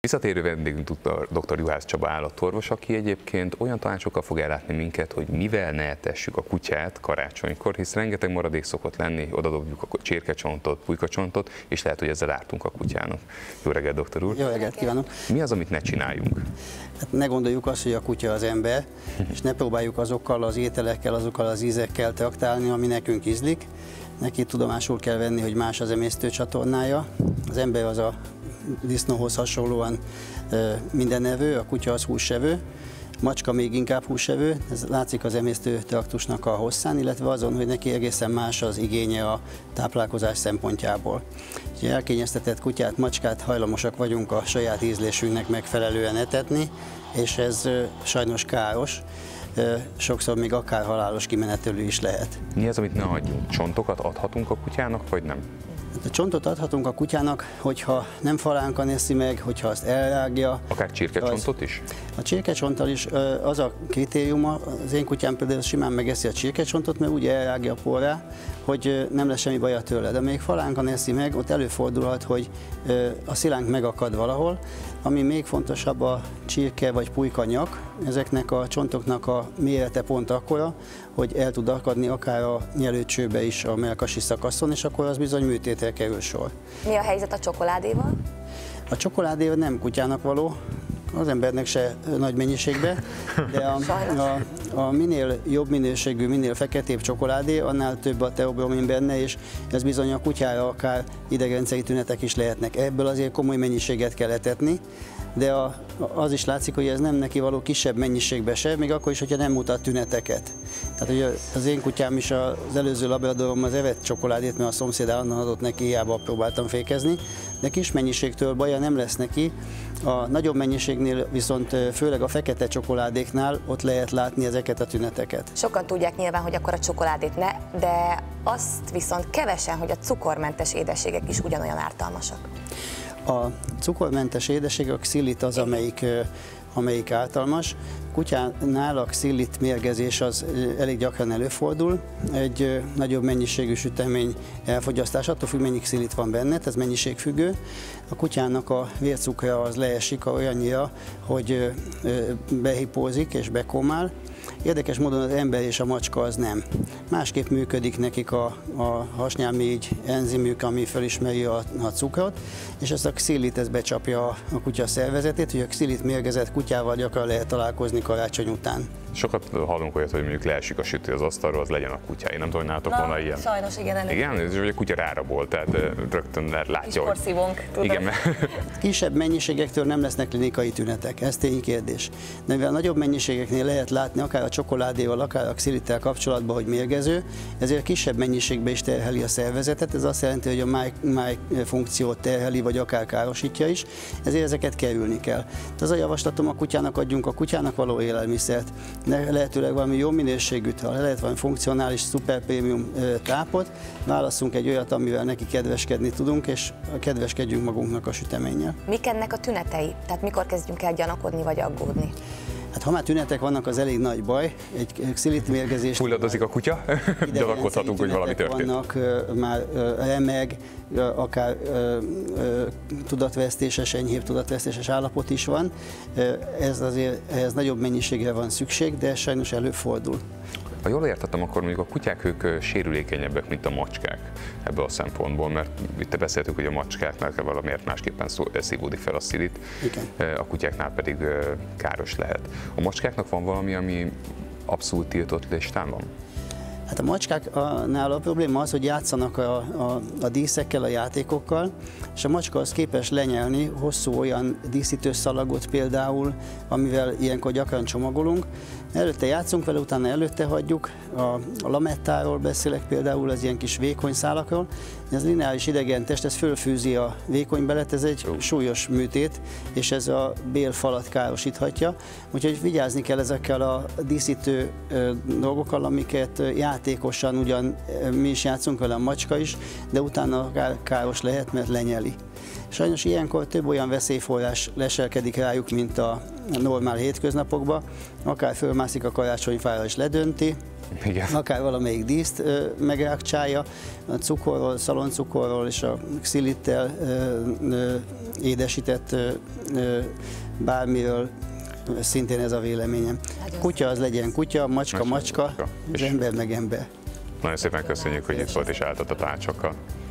Visszatérő vendégünk dr. Juhász Csaba állatorvos, aki egyébként olyan tanácsokkal fog ellátni minket, hogy mivel ne etessük a kutyát karácsonykor, hisz rengeteg maradék szokott lenni, odadobjuk a csirkecsontot, pulykacsontot, és lehet, hogy ezzel ártunk a kutyának. Jó reggelt, doktor úr! Jó reggelt kívánok! Mi az, amit ne csináljunk? Hát ne gondoljuk azt, hogy a kutya az ember, és ne próbáljuk azokkal az ételekkel, azokkal az ízekkel traktálni, ami nekünk ízlik. Neki tudomásul kell venni, hogy más az emésztőcsatornája. Az ember az a disznóhoz hasonlóan mindenevő, a kutya az húsevő, macska még inkább húsevő, ez látszik az emésztő traktusnak a hosszán, illetve azon, hogy neki egészen más az igénye a táplálkozás szempontjából. Ha elkényeztetett kutyát, macskát hajlamosak vagyunk a saját ízlésünknek megfelelően etetni, és ez sajnos káros. Sokszor még akár halálos kimenetelő is lehet. Mi az, amit ne hagyjunk? Csontokat adhatunk a kutyának, vagy nem? A csontot adhatunk a kutyának, hogyha nem falánkon eszi meg, hogyha azt elrágja. Akár csirkecsontot is? A csirkecsonttal is az a kritériuma, az én kutyám például simán megeszi a csirkecsontot, mert úgy elrágja a porrá, hogy nem lesz semmi baja tőle. De még falánkon eszi meg, ott előfordulhat, hogy a szilánk megakad valahol. Ami még fontosabb, a csirke vagy pulykanyak, ezeknek a csontoknak a mérete pont akkora, hogy el tud akadni akár a nyelőcsőbe is a mellkasi szakaszon, és akkor az bizony műtétre kerül sor. Mi a helyzet a csokoládéval? A csokoládé nem kutyának való, az embernek se nagy mennyiségben, de a minél jobb minőségű, minél feketébb csokoládé, annál több a teobromin benne, és ez bizony a kutyára akár idegrendszeri tünetek is lehetnek. Ebből azért komoly mennyiséget kell etetni, de az is látszik, hogy ez nem neki való kisebb mennyiségbe se, még akkor is, hogyha nem mutat tüneteket. Tehát ugye az én kutyám is, az előző labradorom az evett csokoládét, mert a szomszéd állandóan adott neki, hiába próbáltam fékezni, de kis mennyiségtől baja nem lesz neki. A nagyobb mennyiségnél viszont, főleg a fekete csokoládéknál ott lehet látni ezeket a tüneteket. Sokan tudják nyilván, hogy akkor a csokoládét ne, de azt viszont kevesen, hogy a cukormentes édességek is ugyanolyan ártalmasak. A cukormentes édességek, a xillit az, amelyik ártalmas. Kutyánál a xillit mérgezés az elég gyakran előfordul. Egy nagyobb mennyiségű sütemény elfogyasztása, attól függ, mennyi xillit van benne, ez mennyiségfüggő. A kutyának a vércukra az leesik olyannyira, hogy behipózik és bekomál. Érdekes módon az ember és a macska az nem. Másképp működik nekik a hasnyálmirigy enzimük, ami felismeri a cukrot, és ezt a xillit becsapja a kutya szervezetét, hogy a xillit mérgezett kutyával gyakran lehet találkozni karácsony után. Sokat hallunk olyat, hogy mondjuk leesik a sütő az asztalról, az legyen a kutya. Én nem tudom, hogy nálatok van ilyen. Sajnos igen. Igen, és a kutya rárabolt, tehát rögtön látja, hogy... Porszívunk, igen. Kisebb mennyiségektől nem lesznek klinikai tünetek, ez ténykérdés. De mivel nagyobb mennyiségeknél lehet látni, akár a csokoládéval, akár a xilittel kapcsolatban, hogy mérgező, ezért kisebb mennyiségben is terheli a szervezetet, ez azt jelenti, hogy a máj funkciót terheli, vagy akár károsítja is, ezért ezeket kerülni kell. Tehát az a javaslatom, a kutyának adjunk a kutyának való élelmiszert, lehetőleg valami jó minőségűt, ha lehet valami funkcionális, szuper prémium tápot, válasszunk egy olyat, amivel neki kedveskedni tudunk, és kedveskedjünk magunknak a süteménnyel. Mik ennek a tünetei? Tehát mikor kezdjünk el gyanakodni vagy aggódni? Hát ha már tünetek vannak, az elég nagy baj. Egy xilitmérgezés... Hulladozik a kutya, gyanakodhatunk, hogy valami történt. Vannak már remeg, akár tudatvesztéses, enyhébb tudatvesztéses állapot is van. Ez azért, ehhez nagyobb mennyiségre van szükség, de sajnos előfordul. Ha jól értettem, akkor mondjuk a kutyák ők sérülékenyebbek, mint a macskák ebből a szempontból, mert itt beszéltük, hogy a macskáknál valamiért másképpen szívódik fel a szilit, a kutyáknál pedig káros lehet. A macskáknak van valami, ami abszolút tiltott listán van? Hát a macskáknál a probléma az, hogy játszanak a díszekkel, a játékokkal, és a macska az képes lenyelni hosszú olyan díszítőszalagot például, amivel ilyenkor gyakran csomagolunk. Előtte játszunk vele, utána előtte hagyjuk. A lamettáról beszélek például, az ilyen kis vékony szálakról. Ez lineáris idegen test, ez fölfűzi a vékony belet, ez egy súlyos műtét, és ez a bélfalat károsíthatja. Úgyhogy vigyázni kell ezekkel a díszítő dolgokkal, amiket játékosan ugyan mi is játszunk vele, a macska is, de utána akár káros lehet, mert lenyeli. Sajnos ilyenkor több olyan veszélyforrás leselkedik rájuk, mint a normál hétköznapokban, akár fölmászik a karácsonyfára és ledönti, Igen. Akár valamelyik díszt megrákcsálja, a cukorról, szaloncukorról és a xilittel édesített bármiről, szintén ez a véleményem. Kutya az legyen kutya, macska macska, macska, és ember meg ember. Nagyon szépen köszönjük, hogy itt volt és állt a tanácsokkal.